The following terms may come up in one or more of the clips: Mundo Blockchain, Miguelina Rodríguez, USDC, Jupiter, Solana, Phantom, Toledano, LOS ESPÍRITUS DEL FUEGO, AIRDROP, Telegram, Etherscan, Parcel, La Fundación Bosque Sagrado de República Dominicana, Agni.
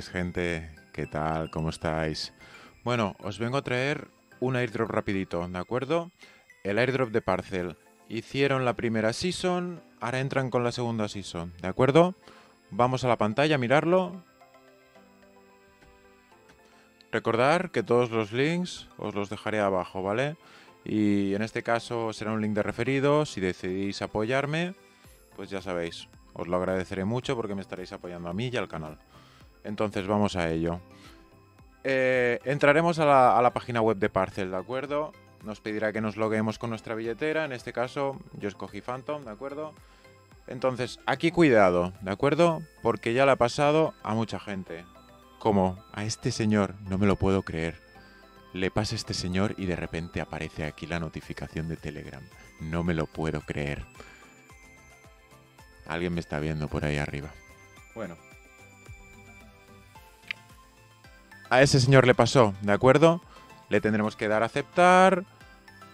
noches, gente. ¿Qué tal? ¿Cómo estáis? Bueno, os vengo a traer un airdrop rapidito, ¿de acuerdo? El airdrop de Parcel. Hicieron la primera season, ahora entran con la segunda season, ¿de acuerdo? Vamos a la pantalla a mirarlo. Recordar que todos los links os los dejaré abajo, ¿vale? Y en este caso será un link de referido. Si decidís apoyarme, pues ya sabéis, os lo agradeceré mucho porque me estaréis apoyando a mí y al canal. Entonces vamos a ello. Entraremos a la página web de Parcel, ¿de acuerdo? Nos pedirá que nos loguemos con nuestra billetera. En este caso yo escogí Phantom, ¿de acuerdo? Entonces aquí cuidado, ¿de acuerdo? Porque ya le ha pasado a mucha gente. Como a este señor, no me lo puedo creer. Le pasa a este señor y de repente aparece aquí la notificación de Telegram. No me lo puedo creer. Alguien me está viendo por ahí arriba. Bueno. A ese señor le pasó, ¿de acuerdo? Le tendremos que dar a aceptar.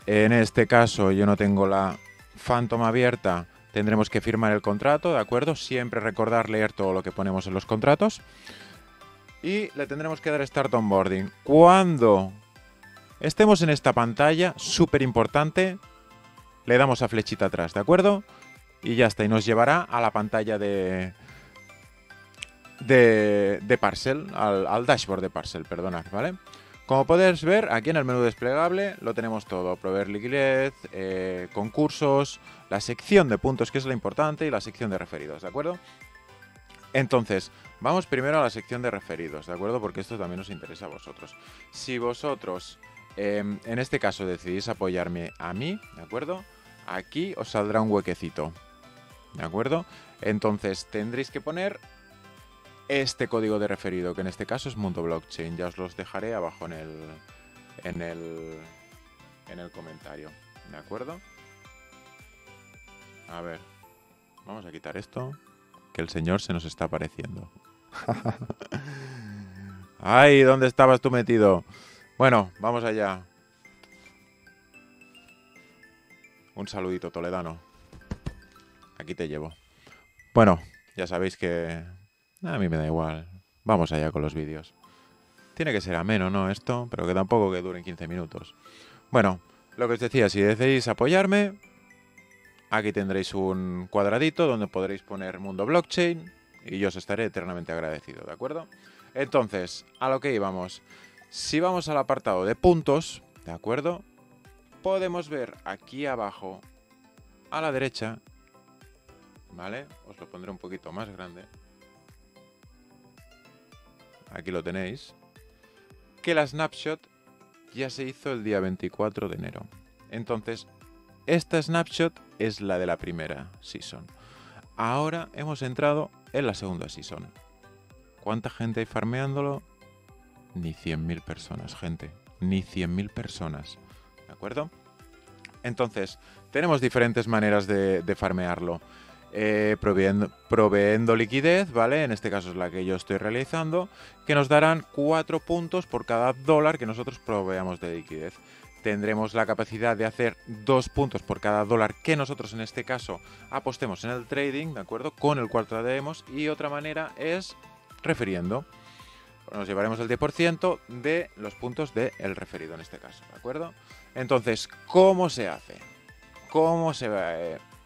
En este caso yo no tengo la Phantom abierta. Tendremos que firmar el contrato, ¿de acuerdo? Siempre recordar leer todo lo que ponemos en los contratos. Y le tendremos que dar Start Onboarding. Cuando estemos en esta pantalla, súper importante, le damos a flechita atrás, ¿de acuerdo? Y ya está, y nos llevará a la pantalla de Parcel, al dashboard de Parcel, perdonad, ¿vale? Como podéis ver, aquí en el menú desplegable lo tenemos todo. Proveer liquidez, concursos, la sección de puntos, que es lo importante, y la sección de referidos, ¿de acuerdo? Entonces, vamos primero a la sección de referidos, ¿de acuerdo? Porque esto también os interesa a vosotros. Si vosotros, en este caso, decidís apoyarme a mí, ¿de acuerdo? Aquí os saldrá un huequecito, ¿de acuerdo? Entonces, tendréis que poner este código de referido, que en este caso es Mundo Blockchain. Ya os los dejaré abajo en el comentario, ¿de acuerdo? A ver, vamos a quitar esto, que el señor se nos está apareciendo. ¡Ay! ¿Dónde estabas tú metido? Bueno, vamos allá. Un saludito, Toledano. Aquí te llevo. Bueno, ya sabéis que a mí me da igual. Vamos allá con los vídeos. Tiene que ser ameno, ¿no? Esto, pero que tampoco que duren 15 minutos. Bueno, lo que os decía, si decidís apoyarme, aquí tendréis un cuadradito donde podréis poner Mundo Blockchain y yo os estaré eternamente agradecido, ¿de acuerdo? Entonces, a lo que íbamos. Si vamos al apartado de puntos, ¿de acuerdo? Podemos ver aquí abajo, a la derecha, ¿vale? Os lo pondré un poquito más grande. Aquí lo tenéis. Que la snapshot ya se hizo el día 24 de enero. Entonces, esta snapshot es la de la primera season. Ahora hemos entrado en la segunda season. ¿Cuánta gente hay farmeándolo? Ni 100.000 personas, gente. Ni 100.000 personas. ¿De acuerdo? Entonces, tenemos diferentes maneras de farmearlo. Proveyendo liquidez, ¿vale? En este caso es la que yo estoy realizando. Que nos darán 4 puntos por cada dólar que nosotros proveamos de liquidez. Tendremos la capacidad de hacer 2 puntos por cada dólar que nosotros en este caso apostemos en el trading, ¿de acuerdo? Con el cual trataremos. Y otra manera es refiriendo. Nos llevaremos el 10% de los puntos del referido en este caso, ¿de acuerdo? Entonces, ¿cómo se hace? ¿Cómo se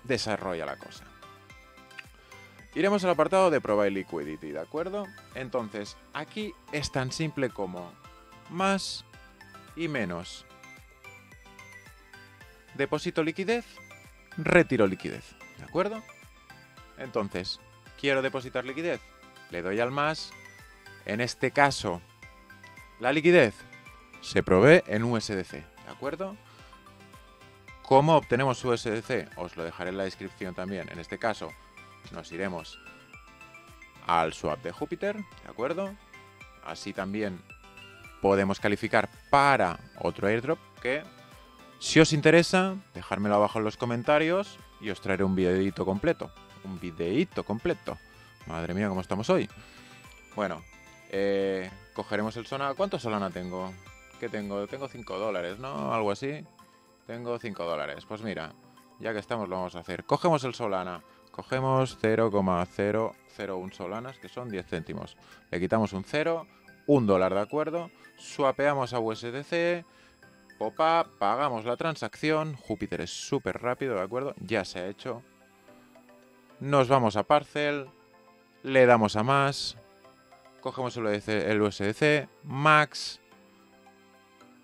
desarrolla la cosa? Iremos al apartado de Provide Liquidity, ¿de acuerdo? Entonces, aquí es tan simple como más y menos. Deposito liquidez, retiro liquidez, ¿de acuerdo? Entonces, quiero depositar liquidez, le doy al más. En este caso, la liquidez se provee en USDC, ¿de acuerdo? ¿Cómo obtenemos USDC? Os lo dejaré en la descripción también. En este caso, nos iremos al swap de Júpiter, ¿de acuerdo? Así también podemos calificar para otro airdrop que, si os interesa, dejármelo abajo en los comentarios y os traeré un videito completo. Un videito completo. Madre mía, ¿cómo estamos hoy? Bueno, cogeremos el Solana. ¿Cuánto Solana tengo? ¿Qué tengo? Tengo 5 dólares, ¿no? Algo así. Tengo 5 dólares. Pues mira, ya que estamos lo vamos a hacer. Cogemos el Solana. Cogemos 0,001 solanas, que son 10 céntimos. Le quitamos un 0, $1, ¿de acuerdo? Swapeamos a USDC, pop-up, pagamos la transacción. Júpiter es súper rápido, ¿de acuerdo? Ya se ha hecho. Nos vamos a Parcel, le damos a más, cogemos el USDC, max.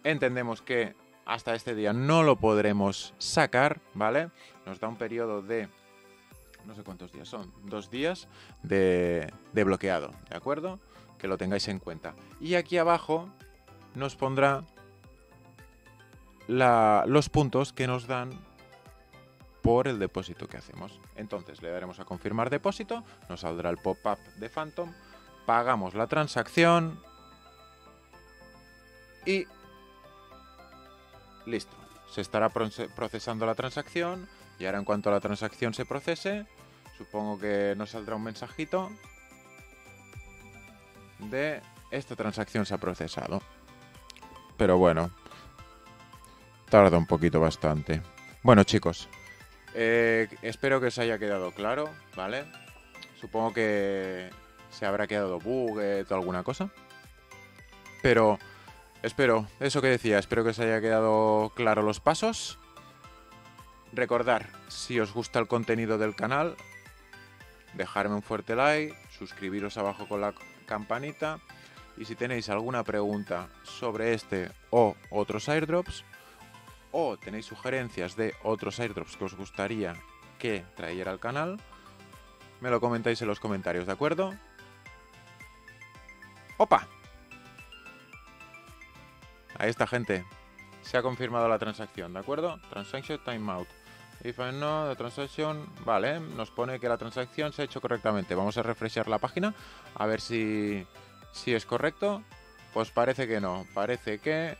Entendemos que hasta este día no lo podremos sacar, ¿vale? Nos da un periodo de, no sé cuántos días son, 2 días de bloqueado, ¿de acuerdo? Que lo tengáis en cuenta. Y aquí abajo nos pondrá los puntos que nos dan por el depósito que hacemos. Entonces le daremos a confirmar depósito, nos saldrá el pop-up de Phantom, pagamos la transacción y listo. Se estará procesando la transacción y ahora en cuanto a la transacción se procese, supongo que nos saldrá un mensajito de esta transacción se ha procesado. Pero bueno, tarda un poquito bastante. Bueno chicos, espero que os haya quedado claro, ¿vale? Supongo que se habrá quedado bugged o alguna cosa, pero espero, eso que decía, espero que os haya quedado claro los pasos. Recordar, si os gusta el contenido del canal, dejarme un fuerte like, suscribiros abajo con la campanita y si tenéis alguna pregunta sobre este o otros airdrops o tenéis sugerencias de otros airdrops que os gustaría que trajera al canal, me lo comentáis en los comentarios, ¿de acuerdo? ¡Opa! Ahí está, gente. Se ha confirmado la transacción, ¿de acuerdo? Transaction timeout. If I know the transaction... Vale, nos pone que la transacción se ha hecho correctamente. Vamos a refrescar la página a ver si es correcto. Pues parece que no. Parece que...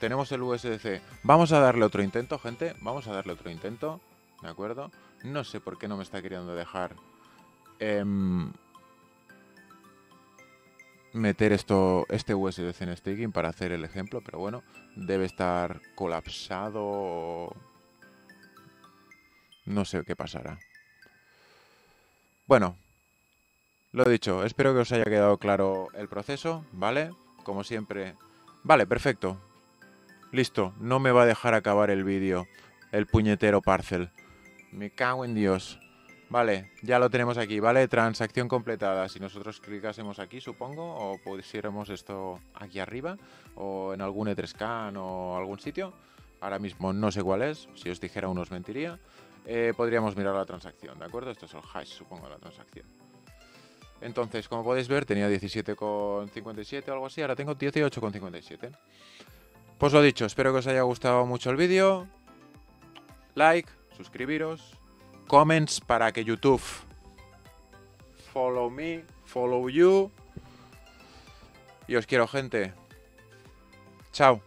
tenemos el USDC. Vamos a darle otro intento, gente. Vamos a darle otro intento, ¿de acuerdo? No sé por qué no me está queriendo dejar... meter este USDC en staking para hacer el ejemplo, pero bueno, debe estar colapsado. No sé qué pasará. Bueno, lo dicho, espero que os haya quedado claro el proceso, ¿vale? Como siempre, vale, perfecto. Listo, no me va a dejar acabar el vídeo, el puñetero Parcel. Me cago en Dios. Vale, ya lo tenemos aquí, ¿vale? Transacción completada. Si nosotros clicásemos aquí, supongo, o pusiéramos esto aquí arriba, o en algún Etherscan o algún sitio, ahora mismo no sé cuál es, si os dijera uno os mentiría, podríamos mirar la transacción, ¿de acuerdo? Esto es el hash, supongo, la transacción. Entonces, como podéis ver, tenía 17,57 o algo así, ahora tengo 18,57. Pues lo dicho, espero que os haya gustado mucho el vídeo. Like, suscribiros. Comments para que YouTube follow me, follow you. Y os quiero, gente. Chao.